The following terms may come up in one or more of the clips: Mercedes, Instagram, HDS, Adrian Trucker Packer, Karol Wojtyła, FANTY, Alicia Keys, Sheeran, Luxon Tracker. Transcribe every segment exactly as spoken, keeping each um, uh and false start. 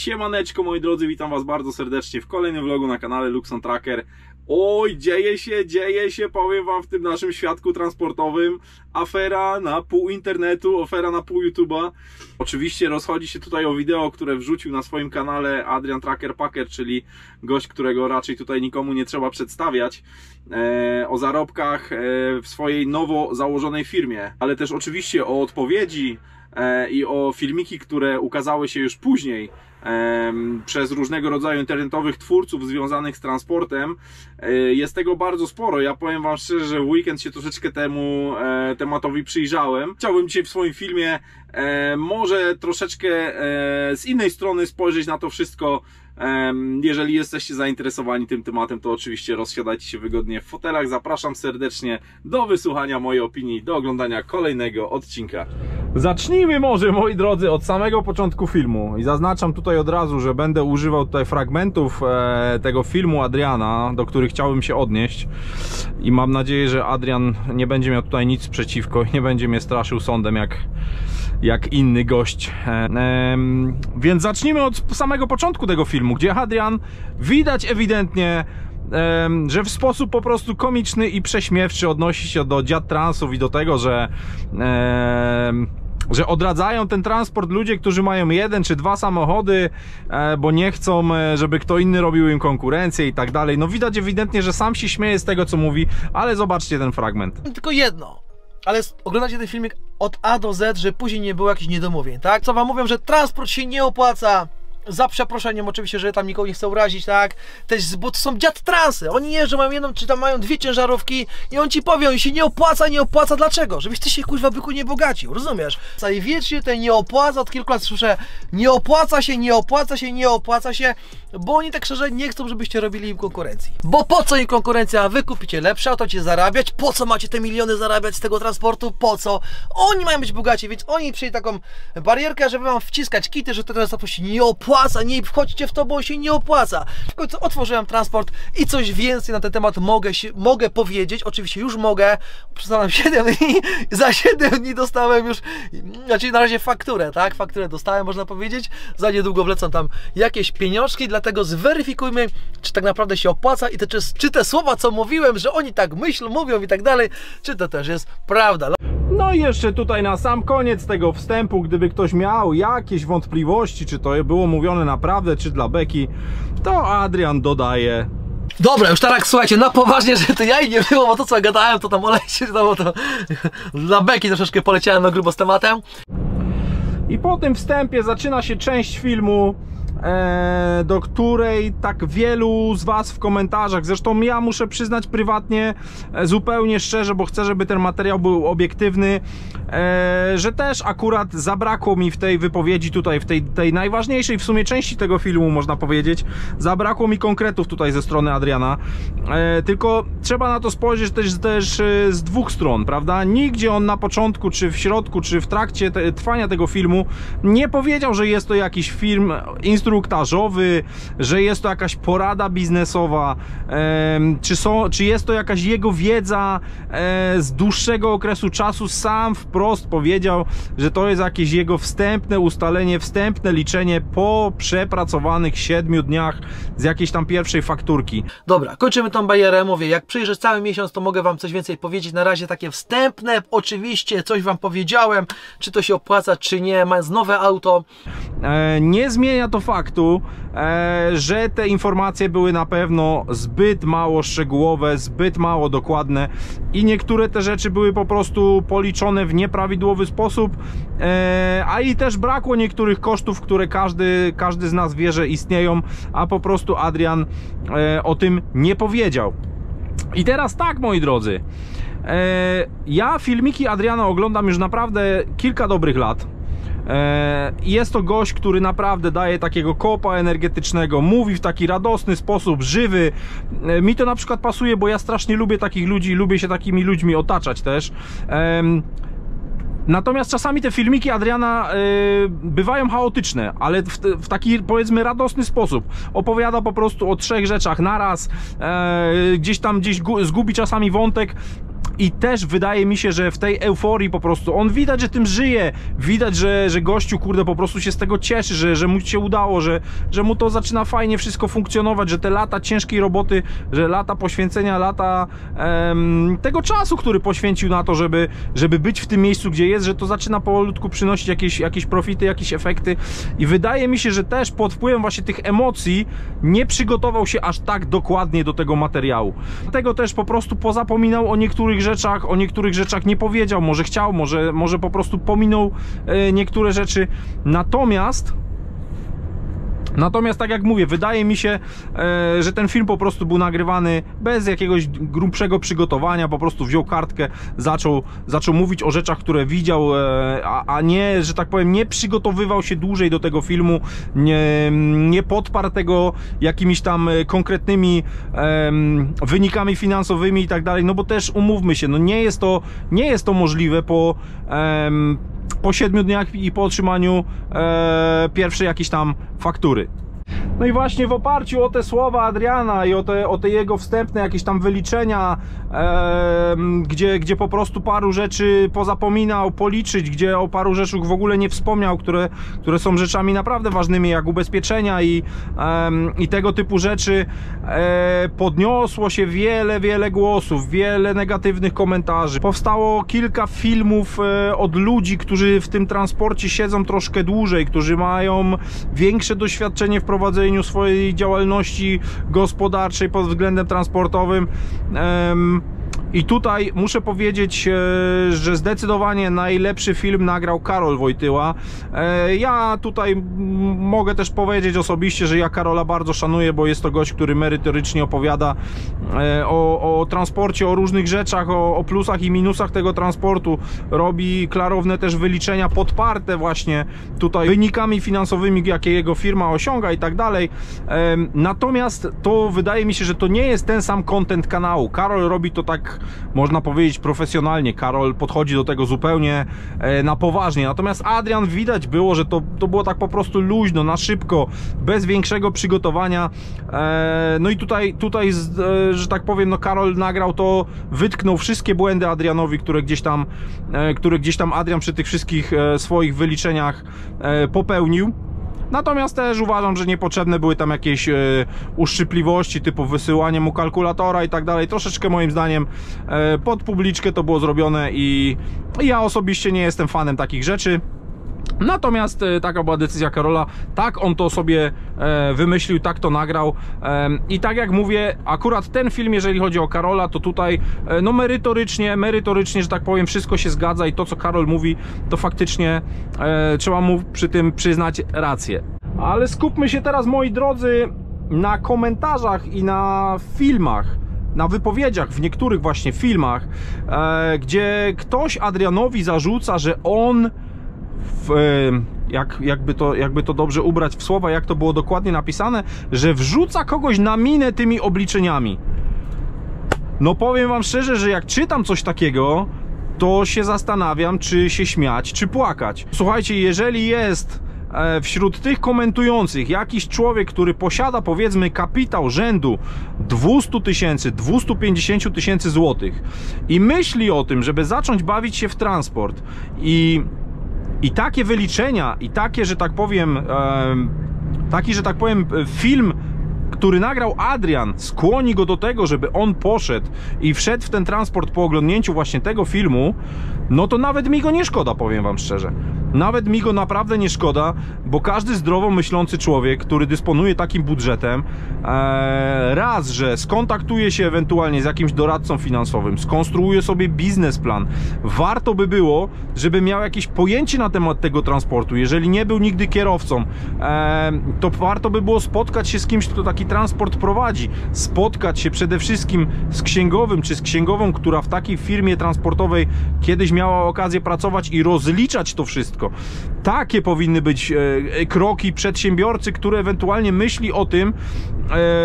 Siemaneczko moi drodzy, witam was bardzo serdecznie w kolejnym vlogu na kanale Luxon Tracker. Oj, dzieje się, dzieje się, powiem wam, w tym naszym świadku transportowym. Afera na pół internetu, afera na pół YouTube'a. Oczywiście rozchodzi się tutaj o wideo, które wrzucił na swoim kanale Adrian Trucker Packer, czyli gość, którego raczej tutaj nikomu nie trzeba przedstawiać, e, o zarobkach e, w swojej nowo założonej firmie, ale też oczywiście o odpowiedzi i o filmiki, które ukazały się już później przez różnego rodzaju internetowych twórców związanych z transportem. Jest tego bardzo sporo. Ja powiem wam szczerze, że w weekend się troszeczkę temu tematowi przyjrzałem. Chciałbym dzisiaj w swoim filmie może troszeczkę z innej strony spojrzeć na to wszystko. Jeżeli jesteście zainteresowani tym tematem, to oczywiście rozsiadajcie się wygodnie w fotelach. Zapraszam serdecznie do wysłuchania mojej opinii, do oglądania kolejnego odcinka. Zacznijmy może, moi drodzy, od samego początku filmu i zaznaczam tutaj od razu, że będę używał tutaj fragmentów tego filmu Adriana, do których chciałbym się odnieść i mam nadzieję, że Adrian nie będzie miał tutaj nic przeciwko i nie będzie mnie straszył sądem jak, jak inny gość. Więc zacznijmy od samego początku tego filmu, gdzie Adrian widać ewidentnie, że w sposób po prostu komiczny i prześmiewczy odnosi się do dziad transów i do tego, że że odradzają ten transport ludzie, którzy mają jeden czy dwa samochody, bo nie chcą, żeby kto inny robił im konkurencję i tak dalej. No widać ewidentnie, że sam się śmieje z tego, co mówi, ale zobaczcie ten fragment. Tylko jedno, ale oglądacie ten filmik od A do Z, że później nie było jakichś niedomówień, tak? Co wam mówią, że transport się nie opłaca. Za przeproszeniem oczywiście, że tam nikogo nie chcę urazić, tak? Też, bo to są dziad transy. Oni jeżdżą, mają jedną, czy tam mają dwie ciężarówki i on ci powie, on się nie opłaca, nie opłaca. Dlaczego? Żebyś ty się, kuźwa, byku nie bogacił, rozumiesz? I wiecznie ten nie opłaca, od kilku lat słyszę, nie opłaca się, nie opłaca się, nie opłaca się, bo oni tak szczerze nie chcą, żebyście robili im konkurencji. Bo po co im konkurencja? Wy kupicie lepsze, to cię zarabiać, po co macie te miliony zarabiać z tego transportu, po co? Oni mają być bogaci, więc oni przyjęli taką barierkę, żeby wam wciskać kity, że to transport się nie opłaca. Nie wchodźcie w to, bo się nie opłaca. W końcu otworzyłem transport i coś więcej na ten temat mogę, się, mogę powiedzieć. Oczywiście już mogę. Przyznałem siedem dni. Za siedem dni dostałem już, znaczy na razie fakturę, tak? Fakturę dostałem, można powiedzieć. Za niedługo wlecą tam jakieś pieniążki, dlatego zweryfikujmy, czy tak naprawdę się opłaca i te, czy, czy te słowa, co mówiłem, że oni tak myślą, mówią i tak dalej, czy to też jest prawda. No i jeszcze tutaj na sam koniec tego wstępu, gdyby ktoś miał jakieś wątpliwości, czy to było mówione naprawdę, czy dla beki, to Adrian dodaje... Dobra, już tak, słuchajcie, na poważnie, że to jaj nie było, bo to co ja gadałem, to tam olejcie, to, to dla beki troszeczkę poleciałem na grubo z tematem. I po tym wstępie zaczyna się część filmu, do której tak wielu z was w komentarzach, zresztą ja muszę przyznać prywatnie, zupełnie szczerze, bo chcę, żeby ten materiał był obiektywny, że też akurat zabrakło mi w tej wypowiedzi tutaj, w tej, tej najważniejszej w sumie części tego filmu, można powiedzieć, zabrakło mi konkretów tutaj ze strony Adriana, tylko trzeba na to spojrzeć też, też z dwóch stron, prawda? Nigdzie on na początku, czy w środku, czy w trakcie te, trwania tego filmu nie powiedział, że jest to jakiś film instrukcyjny, że jest to jakaś porada biznesowa, czy, są, czy jest to jakaś jego wiedza z dłuższego okresu czasu. Sam wprost powiedział, że to jest jakieś jego wstępne ustalenie, wstępne liczenie po przepracowanych siedmiu dniach z jakiejś tam pierwszej fakturki. Dobra, kończymy tą bajerę, mówię, jak przyjrzysz cały miesiąc, to mogę wam coś więcej powiedzieć, na razie takie wstępne, oczywiście coś wam powiedziałem, czy to się opłaca, czy nie, mając nowe auto. Nie zmienia to faktu, że te informacje były na pewno zbyt mało szczegółowe, zbyt mało dokładne i niektóre te rzeczy były po prostu policzone w nieprawidłowy sposób, a i też brakło niektórych kosztów, które każdy, każdy z nas wie, że istnieją, a po prostu Adrian o tym nie powiedział. I teraz tak, moi drodzy, ja filmiki Adriana oglądam już naprawdę kilka dobrych lat. Jest to gość, który naprawdę daje takiego kopa energetycznego, mówi w taki radosny sposób, żywy. Mi to na przykład pasuje, bo ja strasznie lubię takich ludzi, lubię się takimi ludźmi otaczać też. Natomiast czasami te filmiki Adriana yy, bywają chaotyczne, ale w, w taki, powiedzmy, radosny sposób. Opowiada po prostu o trzech rzeczach naraz, yy, gdzieś tam gdzieś zgubi czasami wątek i też wydaje mi się, że w tej euforii po prostu on widać, że tym żyje, widać, że, że gościu, kurde, po prostu się z tego cieszy, że, że mu się udało, że, że mu to zaczyna fajnie wszystko funkcjonować, że te lata ciężkiej roboty, że lata poświęcenia, lata em, tego czasu, który poświęcił na to, żeby, żeby być w tym miejscu, gdzie jest, że to zaczyna powolutku przynosić jakieś, jakieś profity, jakieś efekty i wydaje mi się, że też pod wpływem właśnie tych emocji nie przygotował się aż tak dokładnie do tego materiału. Dlatego też po prostu pozapominał o niektórych rzeczach, o niektórych rzeczach nie powiedział, może chciał, może, może po prostu pominął e, niektóre rzeczy. Natomiast Natomiast tak jak mówię, wydaje mi się, e, że ten film po prostu był nagrywany bez jakiegoś grubszego przygotowania, po prostu wziął kartkę, zaczął, zaczął mówić o rzeczach, które widział, e, a, a nie, że tak powiem, nie przygotowywał się dłużej do tego filmu, nie, nie podparł tego jakimiś tam konkretnymi e, wynikami finansowymi i tak dalej, no bo też umówmy się, no nie jest to, nie jest to możliwe po... E, po siedmiu dniach i po otrzymaniu e, pierwszej jakiejś tam faktury. No i właśnie w oparciu o te słowa Adriana i o te, o te jego wstępne jakieś tam wyliczenia, e, gdzie, gdzie po prostu paru rzeczy pozapominał policzyć, gdzie o paru rzeczach w ogóle nie wspomniał, które, które są rzeczami naprawdę ważnymi, jak ubezpieczenia i, e, i tego typu rzeczy, e, podniosło się wiele, wiele głosów, wiele negatywnych komentarzy. Powstało kilka filmów e, od ludzi, którzy w tym transporcie siedzą troszkę dłużej, którzy mają większe doświadczenie w prowadzeniu swojej działalności gospodarczej pod względem transportowym. I tutaj muszę powiedzieć, że zdecydowanie najlepszy film nagrał Karol Wojtyła. Ja tutaj mogę też powiedzieć osobiście, że ja Karola bardzo szanuję, bo jest to gość, który merytorycznie opowiada o, o transporcie, o różnych rzeczach, o, o plusach i minusach tego transportu. Robi klarowne też wyliczenia podparte właśnie tutaj wynikami finansowymi, jakie jego firma osiąga i tak dalej. Natomiast to wydaje mi się, że to nie jest ten sam content kanału. Karol robi to tak, można powiedzieć, profesjonalnie. Karol podchodzi do tego zupełnie e, na poważnie, natomiast Adrian widać było, że to, to było tak po prostu luźno, na szybko, bez większego przygotowania. E, no i tutaj, tutaj z, e, że tak powiem, no Karol nagrał to, wytknął wszystkie błędy Adrianowi, które gdzieś tam, e, które gdzieś tam Adrian przy tych wszystkich e, swoich wyliczeniach e, popełnił. Natomiast też uważam, że niepotrzebne były tam jakieś e, uszczypliwości typu wysyłanie mu kalkulatora i tak dalej. Troszeczkę moim zdaniem e, pod publiczkę to było zrobione i, i ja osobiście nie jestem fanem takich rzeczy. Natomiast e, taka była decyzja Karola, tak on to sobie e, wymyślił, tak to nagrał e, i tak jak mówię, akurat ten film, jeżeli chodzi o Karola, to tutaj e, no merytorycznie, merytorycznie, że tak powiem, wszystko się zgadza i to, co Karol mówi, to faktycznie e, trzeba mu przy tym przyznać rację. Ale skupmy się teraz, moi drodzy, na komentarzach i na filmach, na wypowiedziach, w niektórych właśnie filmach, e, gdzie ktoś Adrianowi zarzuca, że on... W, jak, jakby, to, jakby to dobrze ubrać w słowa, jak to było dokładnie napisane, że wrzuca kogoś na minę tymi obliczeniami. No powiem wam szczerze, że jak czytam coś takiego, to się zastanawiam, czy się śmiać, czy płakać. Słuchajcie, jeżeli jest wśród tych komentujących jakiś człowiek, który posiada, powiedzmy, kapitał rzędu dwieście tysięcy, dwieście pięćdziesiąt tysięcy złotych i myśli o tym, żeby zacząć bawić się w transport i I takie wyliczenia, i takie, że tak powiem, e, taki, że tak powiem, film, który nagrał Adrian, skłoni go do tego, żeby on poszedł i wszedł w ten transport po oglądnięciu właśnie tego filmu, no to nawet mi go nie szkoda, powiem wam szczerze. Nawet mi go naprawdę nie szkoda, bo każdy zdrowo myślący człowiek, który dysponuje takim budżetem, e, raz, że skontaktuje się ewentualnie z jakimś doradcą finansowym, skonstruuje sobie biznesplan. Warto by było, żeby miał jakieś pojęcie na temat tego transportu. Jeżeli nie był nigdy kierowcą, e, to warto by było spotkać się z kimś, kto taki transport prowadzi. Spotkać się przede wszystkim z księgowym czy z księgową, która w takiej firmie transportowej kiedyś miała okazję pracować i rozliczać to wszystko. Takie powinny być e, kroki przedsiębiorcy, który ewentualnie myśli o tym,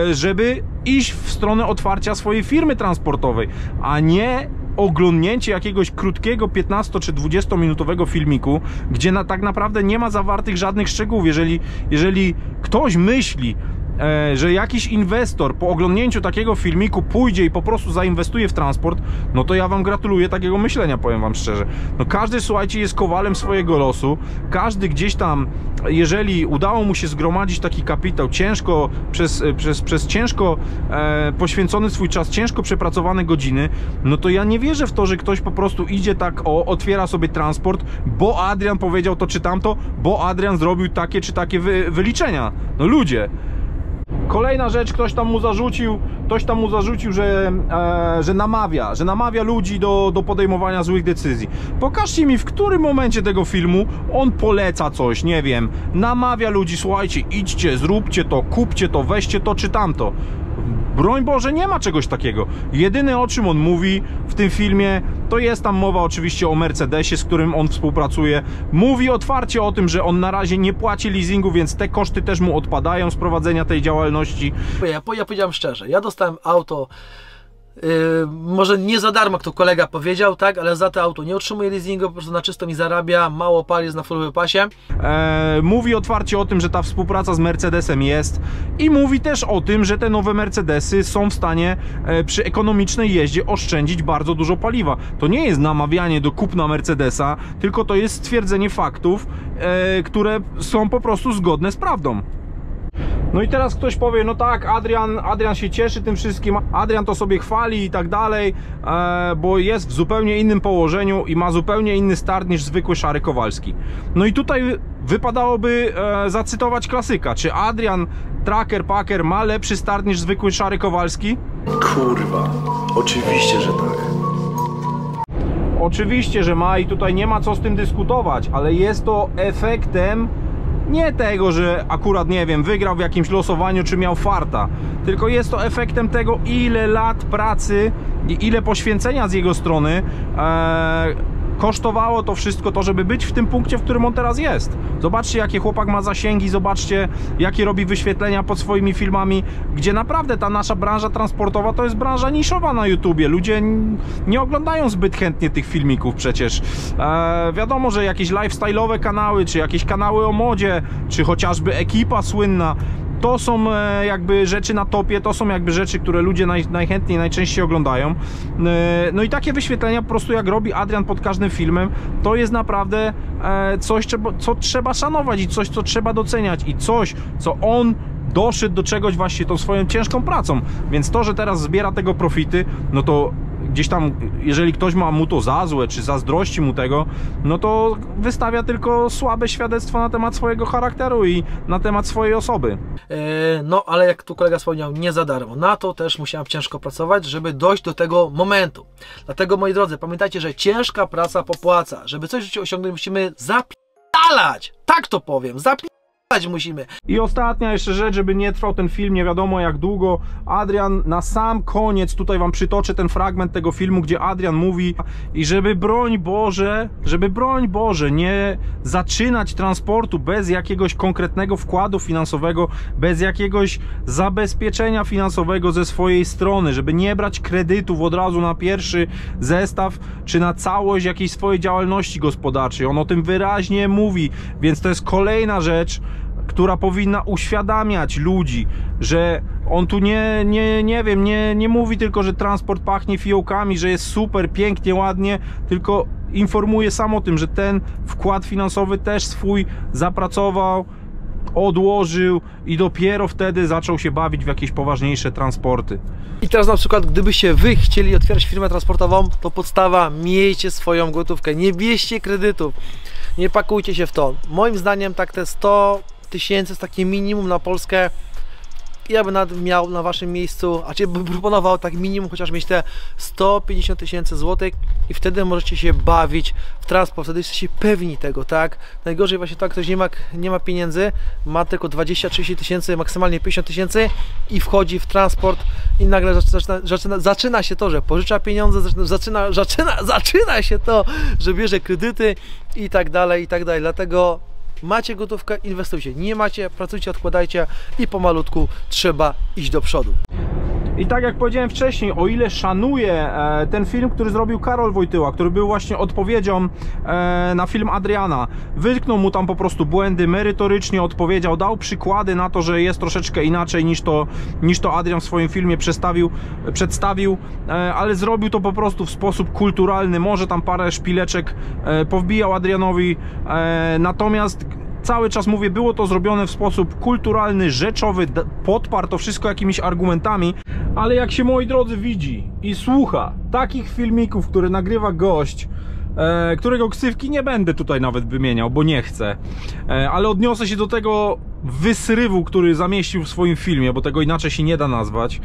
e, żeby iść w stronę otwarcia swojej firmy transportowej, a nie oglądnięcie jakiegoś krótkiego piętnasto czy dwudziestominutowego filmiku, gdzie na, tak naprawdę nie ma zawartych żadnych szczegółów. Jeżeli, jeżeli ktoś myśli że jakiś inwestor po oglądnięciu takiego filmiku pójdzie i po prostu zainwestuje w transport, no to ja wam gratuluję takiego myślenia, powiem wam szczerze. No każdy, słuchajcie, jest kowalem swojego losu, każdy gdzieś tam, jeżeli udało mu się zgromadzić taki kapitał, ciężko, przez, przez, przez ciężko e, poświęcony swój czas, ciężko przepracowane godziny, no to ja nie wierzę w to, że ktoś po prostu idzie tak, o, otwiera sobie transport, bo Adrian powiedział to czy tamto, bo Adrian zrobił takie czy takie wy, wyliczenia. No ludzie. Kolejna rzecz, ktoś tam mu zarzucił, ktoś tam mu zarzucił, że, e, że namawia, że namawia ludzi do, do podejmowania złych decyzji. Pokażcie mi, w którym momencie tego filmu on poleca coś, nie wiem, namawia ludzi, słuchajcie, idźcie, zróbcie to, kupcie to, weźcie to czy tamto. Broń Boże, nie ma czegoś takiego. Jedyne, o czym on mówi w tym filmie, to jest tam mowa oczywiście o Mercedesie, z którym on współpracuje. Mówi otwarcie o tym, że on na razie nie płaci leasingu, więc te koszty też mu odpadają z prowadzenia tej działalności. Ja, ja powiedziałem szczerze, ja dostałem auto, yy, może nie za darmo, kto kolega powiedział, tak, ale za to auto nie otrzymuje leasingu, po prostu na czysto mi zarabia, mało pali, jest na full wypasie. Eee, mówi otwarcie o tym, że ta współpraca z Mercedesem jest i mówi też o tym, że te nowe Mercedesy są w stanie e, przy ekonomicznej jeździe oszczędzić bardzo dużo paliwa. To nie jest namawianie do kupna Mercedesa, tylko to jest stwierdzenie faktów, e, które są po prostu zgodne z prawdą. No i teraz ktoś powie, no tak, Adrian, Adrian się cieszy tym wszystkim, Adrian to sobie chwali i tak dalej, e, bo jest w zupełnie innym położeniu i ma zupełnie inny start niż zwykły szary Kowalski. No i tutaj wypadałoby e, zacytować klasyka. Czy Adrian Trucker Packer ma lepszy start niż zwykły szary Kowalski? Kurwa, oczywiście, że tak. Oczywiście, że ma i tutaj nie ma co z tym dyskutować, ale jest to efektem nie tego, że akurat, nie wiem, wygrał w jakimś losowaniu, czy miał farta, tylko jest to efektem tego, ile lat pracy i ile poświęcenia z jego strony e, kosztowało to wszystko to, żeby być w tym punkcie, w którym on teraz jest. Zobaczcie, jakie chłopak ma zasięgi, zobaczcie, jakie robi wyświetlenia pod swoimi filmami, gdzie naprawdę ta nasza branża transportowa to jest branża niszowa na YouTubie. Ludzie nie oglądają zbyt chętnie tych filmików przecież. E, wiadomo, że jakieś lifestyle'owe kanały, czy jakieś kanały o modzie, czy chociażby Ekipa słynna, to są jakby rzeczy na topie, to są jakby rzeczy, które ludzie naj, najchętniej, najczęściej oglądają. No i takie wyświetlenia po prostu jak robi Adrian pod każdym filmem, to jest naprawdę coś, co trzeba szanować i coś, co trzeba doceniać i coś, co on doszedł do czegoś właśnie tą swoją ciężką pracą. Więc to, że teraz zbiera tego profity, no to gdzieś tam, jeżeli ktoś ma mu to za złe, czy zazdrości mu tego, no to wystawia tylko słabe świadectwo na temat swojego charakteru i na temat swojej osoby. Yy, no, ale jak tu kolega wspomniał, nie za darmo. Na to też musiałem ciężko pracować, żeby dojść do tego momentu. Dlatego, moi drodzy, pamiętajcie, że ciężka praca popłaca. Żeby coś w życiu osiągnąć, musimy zapi***alać. Tak to powiem, zapi***alać. Musimy. I ostatnia jeszcze rzecz, żeby nie trwał ten film nie wiadomo jak długo. Adrian na sam koniec, tutaj wam przytoczę ten fragment tego filmu, gdzie Adrian mówi i żeby broń Boże, żeby broń Boże nie zaczynać transportu bez jakiegoś konkretnego wkładu finansowego, bez jakiegoś zabezpieczenia finansowego ze swojej strony, żeby nie brać kredytów od razu na pierwszy zestaw czy na całość jakiejś swojej działalności gospodarczej. On o tym wyraźnie mówi, więc to jest kolejna rzecz, która powinna uświadamiać ludzi, że on tu nie, nie, nie wiem, nie, nie mówi tylko, że transport pachnie fiołkami, że jest super, pięknie, ładnie, tylko informuje sam o tym, że ten wkład finansowy też swój zapracował, odłożył i dopiero wtedy zaczął się bawić w jakieś poważniejsze transporty. I teraz na przykład, gdybyście wy chcieli otwierać firmę transportową, to podstawa, miejcie swoją gotówkę, nie bierzcie kredytów, nie pakujcie się w to. Moim zdaniem tak te sto tysięcy jest takie minimum na Polskę. Ja bym nawet miał na waszym miejscu, a cię bym proponował tak minimum chociaż mieć te sto pięćdziesiąt tysięcy złotych i wtedy możecie się bawić w transport, wtedy jesteście pewni tego, tak? Najgorzej właśnie tak, ktoś nie ma, nie ma pieniędzy, ma tylko dwadzieścia trzydzieści tysięcy, maksymalnie pięćdziesiąt tysięcy i wchodzi w transport i nagle zaczyna, zaczyna, zaczyna się to, że pożycza pieniądze, zaczyna, zaczyna, zaczyna się to, że bierze kredyty i tak dalej, i tak dalej, dlatego macie gotówkę, inwestujcie, nie macie, pracujcie, odkładajcie i pomalutku trzeba iść do przodu. I tak jak powiedziałem wcześniej, o ile szanuję ten film, który zrobił Karol Wojtyła, który był właśnie odpowiedzią na film Adriana, wytknął mu tam po prostu błędy, merytorycznie odpowiedział, dał przykłady na to, że jest troszeczkę inaczej niż to, niż to Adrian w swoim filmie przedstawił, przedstawił, ale zrobił to po prostu w sposób kulturalny, może tam parę szpileczek powbijał Adrianowi, natomiast cały czas mówię, było to zrobione w sposób kulturalny, rzeczowy, podparł to wszystko jakimiś argumentami, ale jak się, moi drodzy, widzi i słucha takich filmików, które nagrywa gość, e, którego ksywki nie będę tutaj nawet wymieniał, bo nie chcę, e, ale odniosę się do tego wysrywu, który zamieścił w swoim filmie, bo tego inaczej się nie da nazwać.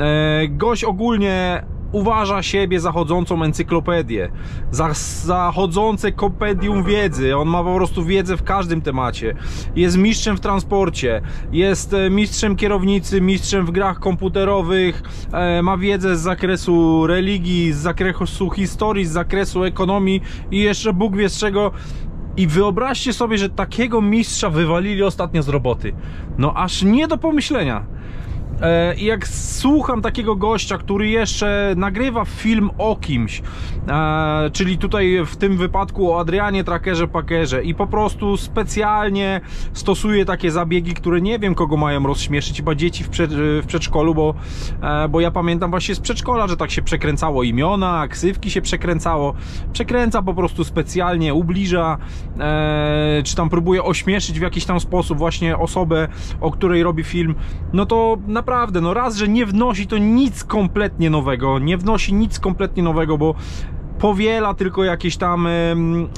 E, gość ogólnie uważa siebie za chodzącą encyklopedię, za, za chodzące kompendium wiedzy. On ma po prostu wiedzę w każdym temacie. Jest mistrzem w transporcie, jest mistrzem kierownicy, mistrzem w grach komputerowych, e, ma wiedzę z zakresu religii, z zakresu historii, z zakresu ekonomii i jeszcze Bóg wie z czego. I wyobraźcie sobie, że takiego mistrza wywalili ostatnio z roboty. No aż nie do pomyślenia. I jak słucham takiego gościa, który jeszcze nagrywa film o kimś, czyli tutaj w tym wypadku o Adrianie Truckerze Packerze, i po prostu specjalnie stosuje takie zabiegi, które nie wiem kogo mają rozśmieszyć, chyba dzieci w, przed, w przedszkolu, bo, bo ja pamiętam właśnie z przedszkola, że tak się przekręcało imiona, ksywki się przekręcało, przekręca po prostu specjalnie, ubliża, czy tam próbuje ośmieszyć w jakiś tam sposób właśnie osobę, o której robi film. No to naprawdę Naprawdę, no raz, że nie wnosi to nic kompletnie nowego, nie wnosi nic kompletnie nowego, bo powiela tylko jakieś tam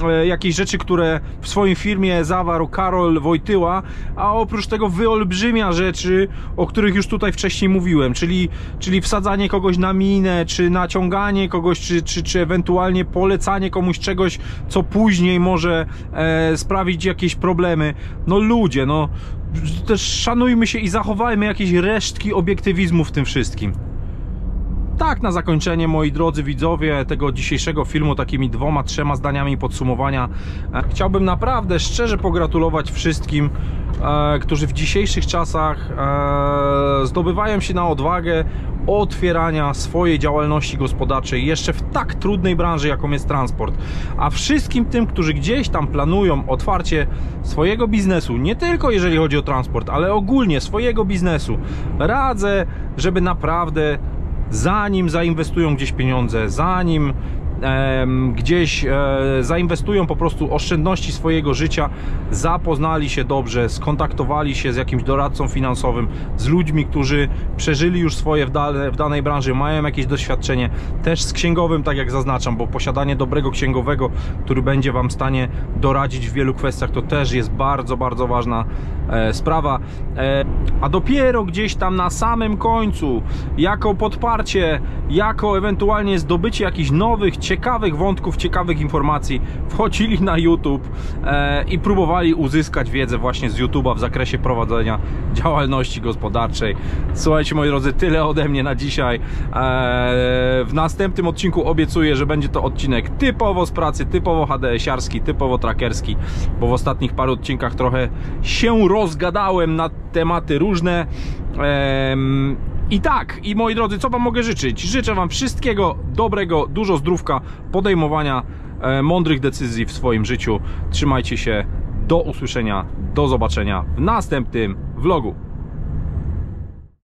e, jakieś rzeczy, które w swoim filmie zawarł Karol Wojtyła, a oprócz tego wyolbrzymia rzeczy, o których już tutaj wcześniej mówiłem, czyli, czyli wsadzanie kogoś na minę, czy naciąganie kogoś, czy, czy, czy ewentualnie polecanie komuś czegoś, co później może e, sprawić jakieś problemy. No ludzie, no też szanujmy się i zachowajmy jakieś resztki obiektywizmu w tym wszystkim. Tak na zakończenie, moi drodzy widzowie, tego dzisiejszego filmu takimi dwoma, trzema zdaniami podsumowania chciałbym naprawdę szczerze pogratulować wszystkim, e, którzy w dzisiejszych czasach e, zdobywają się na odwagę otwierania swojej działalności gospodarczej jeszcze w tak trudnej branży, jaką jest transport. A wszystkim tym, którzy gdzieś tam planują otwarcie swojego biznesu, nie tylko jeżeli chodzi o transport, ale ogólnie swojego biznesu, radzę, żeby naprawdę zanim zainwestują gdzieś pieniądze, zanim e, gdzieś e, zainwestują po prostu oszczędności swojego życia, zapoznali się dobrze, skontaktowali się z jakimś doradcą finansowym, z ludźmi, którzy przeżyli już swoje w, dane, w danej branży, mają jakieś doświadczenie, też z księgowym, tak jak zaznaczam, bo posiadanie dobrego księgowego, który będzie Wam w stanie doradzić w wielu kwestiach, to też jest bardzo, bardzo ważna e, sprawa. E, a dopiero gdzieś tam na samym końcu, jako podparcie, jako ewentualnie zdobycie jakichś nowych, ciekawych wątków, ciekawych informacji, wchodzili na YouTube e, i próbowali uzyskać wiedzę właśnie z YouTube'a w zakresie prowadzenia działalności gospodarczej. Słuchajcie, moi drodzy, tyle ode mnie na dzisiaj. E, w następnym odcinku obiecuję, że będzie to odcinek typowo z pracy, typowo H D S-iarski, typowo trackerski, bo w ostatnich paru odcinkach trochę się rozgadałem na tematy różne. Ehm, I tak, i moi drodzy, co Wam mogę życzyć? Życzę Wam wszystkiego dobrego, dużo zdrówka, podejmowania e, mądrych decyzji w swoim życiu. Trzymajcie się, do usłyszenia, do zobaczenia w następnym vlogu.